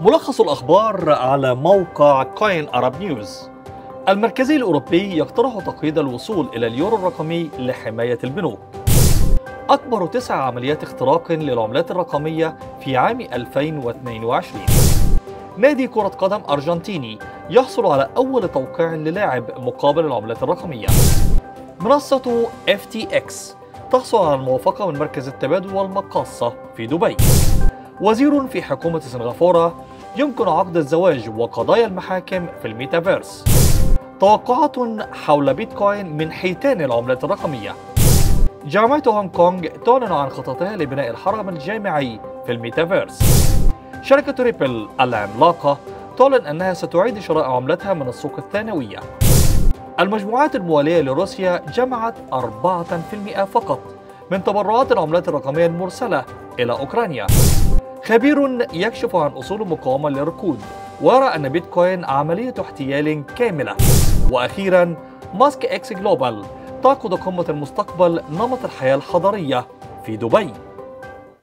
ملخص الأخبار على موقع Coin Arab News. المركزي الأوروبي يقترح تقييد الوصول إلى اليورو الرقمي لحماية البنوك. أكبر 9 عمليات اختراق للعملات الرقمية في عام 2022. نادي كرة قدم أرجنتيني يحصل على أول توقيع للاعب مقابل العملات الرقمية. منصة اف تي اكس تحصل على الموافقة من مركز التبادل والمقاصة في دبي. وزير في حكومة سنغافورة يمكن عقد الزواج وقضايا المحاكم في الميتافيرس. توقعات حول بيتكوين من حيتان العملات الرقمية. جامعة هونغ كونغ تعلن عن خططها لبناء الحرم الجامعي في الميتافيرس. شركة ريبل العملاقة تعلن أنها ستعيد شراء عملتها من السوق الثانوية. المجموعات الموالية لروسيا جمعت 4% فقط من تبرعات العملات الرقمية المرسلة إلى أوكرانيا. خبير يكشف عن أصول مقاومة للركود ويرى أن بيتكوين عملية احتيال كاملة. وأخيرا ماسك اكس جلوبال تعقد قمة المستقبل نمط الحياة الحضرية في دبي.